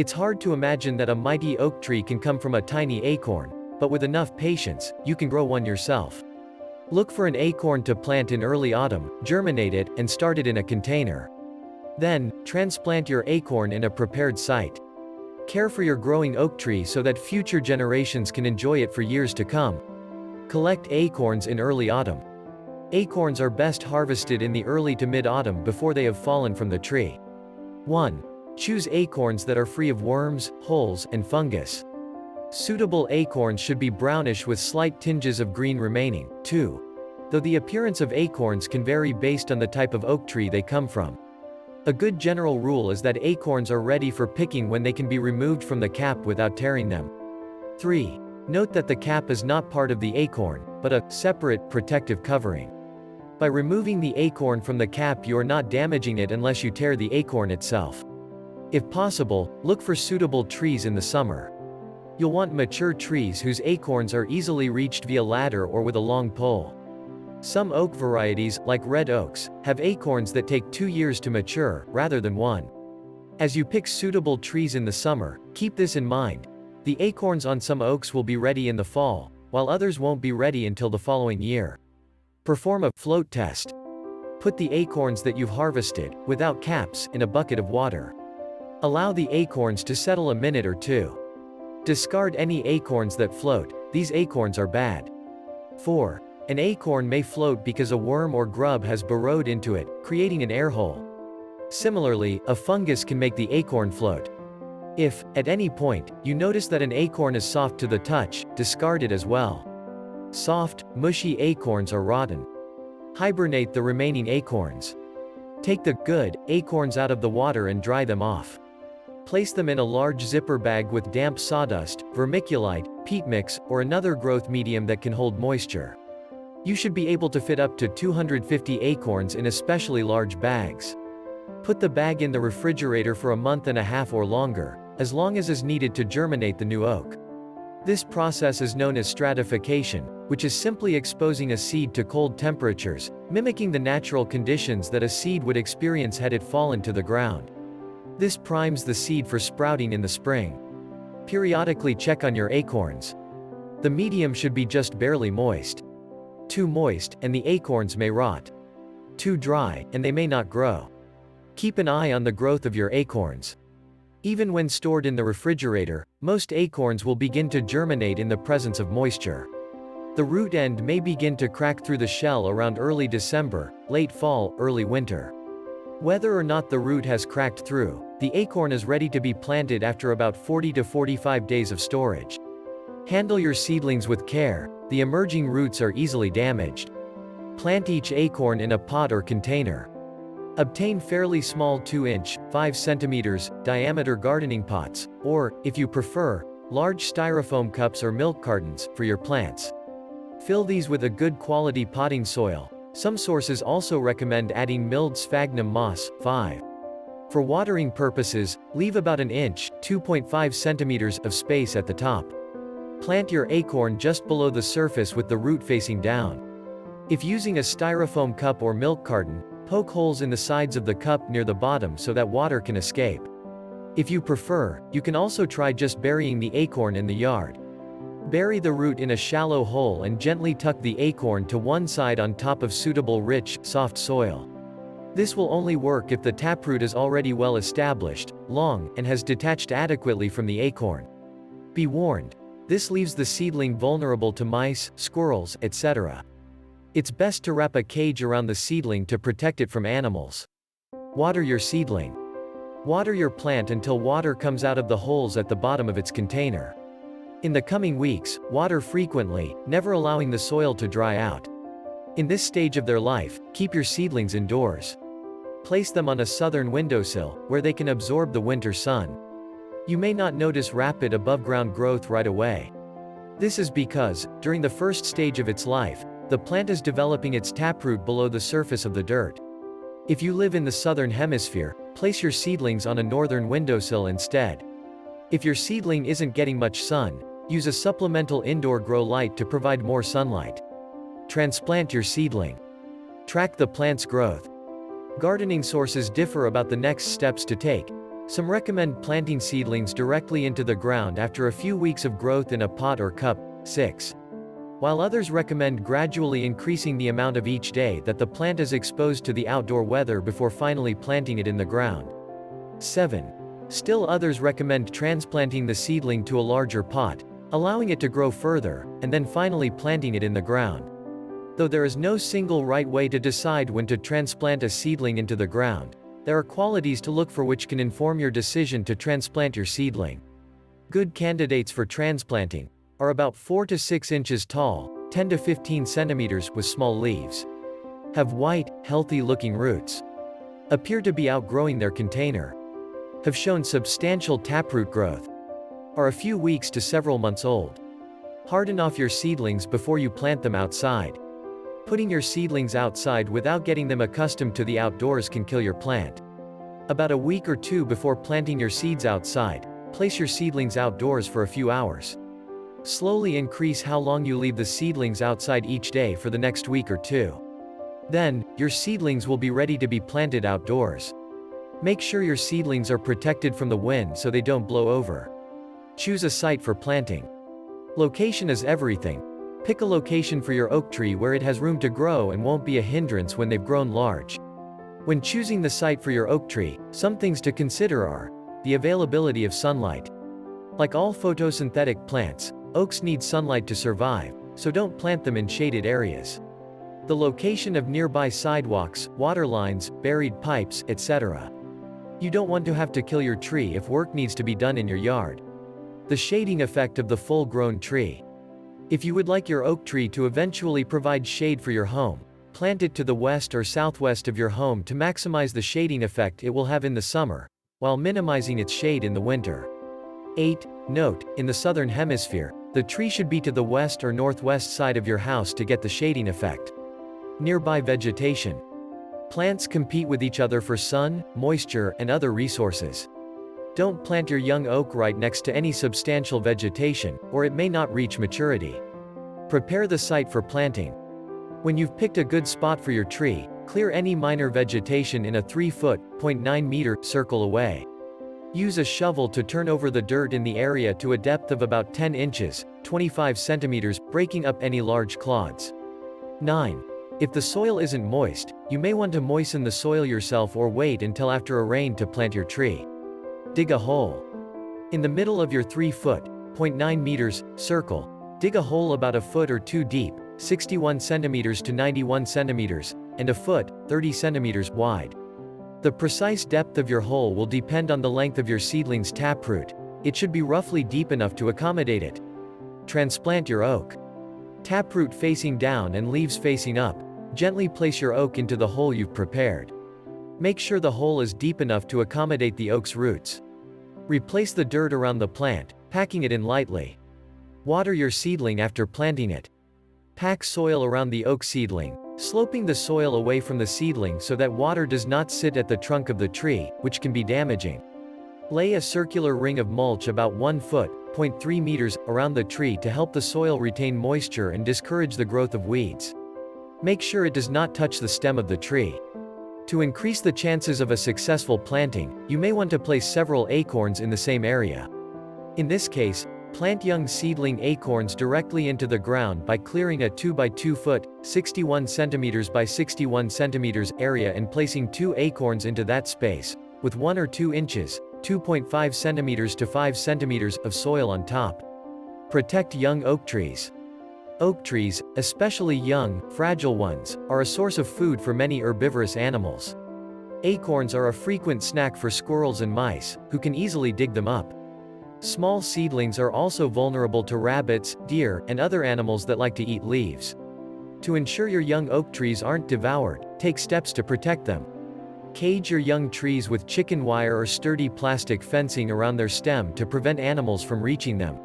It's hard to imagine that a mighty oak tree can come from a tiny acorn, but with enough patience, you can grow one yourself. Look for an acorn to plant in early autumn, germinate it, and start it in a container. Then, transplant your acorn in a prepared site. Care for your growing oak tree so that future generations can enjoy it for years to come. Collect acorns in early autumn. Acorns are best harvested in the early to mid-autumn before they have fallen from the tree. 1. Choose acorns that are free of worms, holes, and fungus. Suitable acorns should be brownish with slight tinges of green remaining, too, though the appearance of acorns can vary based on the type of oak tree they come from. A good general rule is that acorns are ready for picking when they can be removed from the cap without tearing them. 3. Note that the cap is not part of the acorn, but a separate, protective covering. By removing the acorn from the cap, you are not damaging it unless you tear the acorn itself. If possible, look for suitable trees in the summer. You'll want mature trees whose acorns are easily reached via ladder or with a long pole. Some oak varieties, like red oaks, have acorns that take 2 years to mature, rather than one. As you pick suitable trees in the summer, keep this in mind. The acorns on some oaks will be ready in the fall, while others won't be ready until the following year. Perform a float test. Put the acorns that you've harvested, without caps, in a bucket of water. Allow the acorns to settle a minute or two. Discard any acorns that float, these acorns are bad. 4. An acorn may float because a worm or grub has burrowed into it, creating an air hole. Similarly, a fungus can make the acorn float. If, at any point, you notice that an acorn is soft to the touch, discard it as well. Soft, mushy acorns are rotten. Hibernate the remaining acorns. Take the good acorns out of the water and dry them off. Place them in a large zipper bag with damp sawdust, vermiculite, peat mix, or another growth medium that can hold moisture. You should be able to fit up to 250 acorns in especially large bags. Put the bag in the refrigerator for a month and a half or longer, as long as is needed to germinate the new oak. This process is known as stratification, which is simply exposing a seed to cold temperatures, mimicking the natural conditions that a seed would experience had it fallen to the ground. This primes the seed for sprouting in the spring. Periodically check on your acorns. The medium should be just barely moist. Too moist, and the acorns may rot. Too dry, and they may not grow. Keep an eye on the growth of your acorns. Even when stored in the refrigerator, most acorns will begin to germinate in the presence of moisture. The root end may begin to crack through the shell around early December, late fall, early winter. Whether or not the root has cracked through, the acorn is ready to be planted after about 40 to 45 days of storage. Handle your seedlings with care, the emerging roots are easily damaged. Plant each acorn in a pot or container. Obtain fairly small 2-inch, 5 cm, diameter gardening pots, or, if you prefer, large styrofoam cups or milk cartons, for your plants. Fill these with a good quality potting soil. Some sources also recommend adding milled sphagnum moss, 5. For watering purposes, leave about an inch, 2.5 centimeters, of space at the top. Plant your acorn just below the surface with the root facing down. If using a styrofoam cup or milk carton, poke holes in the sides of the cup near the bottom so that water can escape. If you prefer, you can also try just burying the acorn in the yard. Bury the root in a shallow hole and gently tuck the acorn to one side on top of suitable rich, soft soil. This will only work if the taproot is already well established, long, and has detached adequately from the acorn. Be warned, this leaves the seedling vulnerable to mice, squirrels, etc. It's best to wrap a cage around the seedling to protect it from animals. Water your seedling. Water your plant until water comes out of the holes at the bottom of its container. In the coming weeks, water frequently, never allowing the soil to dry out. In this stage of their life, keep your seedlings indoors. Place them on a southern windowsill, where they can absorb the winter sun. You may not notice rapid above-ground growth right away. This is because, during the first stage of its life, the plant is developing its taproot below the surface of the dirt. If you live in the southern hemisphere, place your seedlings on a northern windowsill instead. If your seedling isn't getting much sun, use a supplemental indoor grow light to provide more sunlight. Transplant your seedling. Track the plant's growth. Gardening sources differ about the next steps to take, Some recommend planting seedlings directly into the ground after a few weeks of growth in a pot or cup. 6. While others recommend gradually increasing the amount of each day that the plant is exposed to the outdoor weather before finally planting it in the ground. 7. Still others recommend transplanting the seedling to a larger pot, allowing it to grow further, and then finally planting it in the ground. Though there is no single right way to decide when to transplant a seedling into the ground, there are qualities to look for which can inform your decision to transplant your seedling. Good candidates for transplanting are about 4 to 6 inches tall, 10 to 15 centimeters with small leaves. Have white, healthy-looking roots. Appear to be outgrowing their container. Have shown substantial taproot growth. Are a few weeks to several months old. Harden off your seedlings before you plant them outside. Putting your seedlings outside without getting them accustomed to the outdoors can kill your plant. About a week or two before planting your seeds outside, place your seedlings outdoors for a few hours. Slowly increase how long you leave the seedlings outside each day for the next week or two. Then, your seedlings will be ready to be planted outdoors. Make sure your seedlings are protected from the wind so they don't blow over. Choose a site for planting. Location is everything. Pick a location for your oak tree where it has room to grow and won't be a hindrance when they've grown large. When choosing the site for your oak tree, some things to consider are the availability of sunlight. Like all photosynthetic plants, oaks need sunlight to survive, so don't plant them in shaded areas. The location of nearby sidewalks, water lines, buried pipes, etc. You don't want to have to kill your tree if work needs to be done in your yard. The shading effect of the full-grown tree. If you would like your oak tree to eventually provide shade for your home, plant it to the west or southwest of your home to maximize the shading effect it will have in the summer, while minimizing its shade in the winter. 8. Note, in the southern hemisphere, the tree should be to the west or northwest side of your house to get the shading effect. Nearby vegetation. Plants compete with each other for sun, moisture, and other resources. Don't plant your young oak right next to any substantial vegetation, or it may not reach maturity. Prepare the site for planting. When you've picked a good spot for your tree, clear any minor vegetation in a 3-foot, 0.9 meter, circle away. Use a shovel to turn over the dirt in the area to a depth of about 10 inches, 25 centimeters, breaking up any large clods. 9. If the soil isn't moist, you may want to moisten the soil yourself or wait until after a rain to plant your tree. Dig a hole. In the middle of your 3-foot, 0.9 meters, circle, dig a hole about a foot or two deep, 61 centimeters to 91 centimeters, and a foot, 30 centimeters, wide. The precise depth of your hole will depend on the length of your seedling's taproot. It should be roughly deep enough to accommodate it. Transplant your oak. Taproot facing down and leaves facing up, gently place your oak into the hole you've prepared. Make sure the hole is deep enough to accommodate the oak's roots. Replace the dirt around the plant, packing it in lightly. Water your seedling after planting it. Pack soil around the oak seedling, sloping the soil away from the seedling so that water does not sit at the trunk of the tree, which can be damaging. Lay a circular ring of mulch about 1 foot, 0.3 meters, around the tree to help the soil retain moisture and discourage the growth of weeds. Make sure it does not touch the stem of the tree. To increase the chances of a successful planting, you may want to place several acorns in the same area. In this case, plant young seedling acorns directly into the ground by clearing a 2 by 2 foot, 61 centimeters by 61 centimeters area and placing 2 acorns into that space, with 1 or 2 inches, 2.5 centimeters to 5 centimeters, of soil on top. Protect young oak trees. Oak trees, especially young, fragile ones, are a source of food for many herbivorous animals. Acorns are a frequent snack for squirrels and mice, who can easily dig them up. Small seedlings are also vulnerable to rabbits, deer, and other animals that like to eat leaves. To ensure your young oak trees aren't devoured, take steps to protect them. Cage your young trees with chicken wire or sturdy plastic fencing around their stem to prevent animals from reaching them.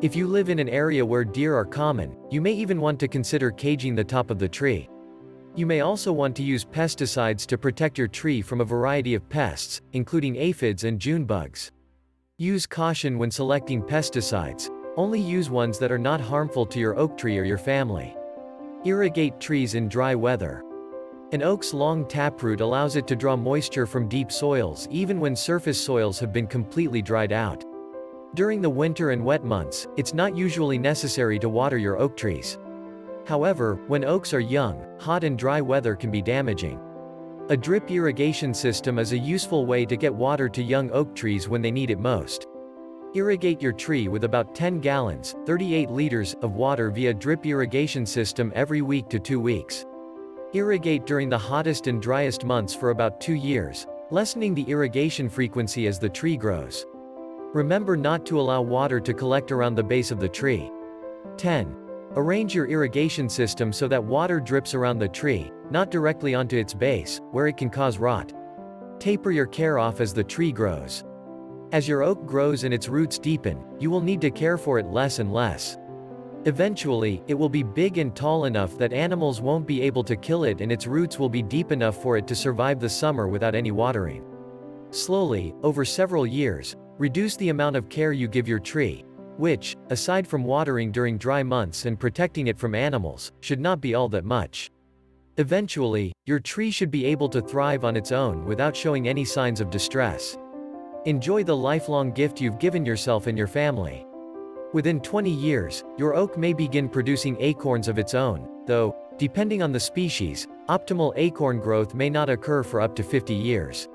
If you live in an area where deer are common, you may even want to consider caging the top of the tree. You may also want to use pesticides to protect your tree from a variety of pests, including aphids and June bugs. Use caution when selecting pesticides. Only use ones that are not harmful to your oak tree or your family. Irrigate trees in dry weather. An oak's long taproot allows it to draw moisture from deep soils even when surface soils have been completely dried out. During the winter and wet months, it's not usually necessary to water your oak trees. However, when oaks are young, hot and dry weather can be damaging. A drip irrigation system is a useful way to get water to young oak trees when they need it most. Irrigate your tree with about 10 gallons, 38 liters, of water via drip irrigation system every week to 2 weeks. Irrigate during the hottest and driest months for about 2 years, lessening the irrigation frequency as the tree grows. Remember not to allow water to collect around the base of the tree. 10. Arrange your irrigation system so that water drips around the tree, not directly onto its base, where it can cause rot. Taper your care off as the tree grows. As your oak grows and its roots deepen, you will need to care for it less and less. Eventually, it will be big and tall enough that animals won't be able to kill it, and its roots will be deep enough for it to survive the summer without any watering. Slowly, over several years, reduce the amount of care you give your tree, which, aside from watering during dry months and protecting it from animals, should not be all that much. Eventually, your tree should be able to thrive on its own without showing any signs of distress. Enjoy the lifelong gift you've given yourself and your family. Within 20 years, your oak may begin producing acorns of its own, though, depending on the species, optimal acorn growth may not occur for up to 50 years.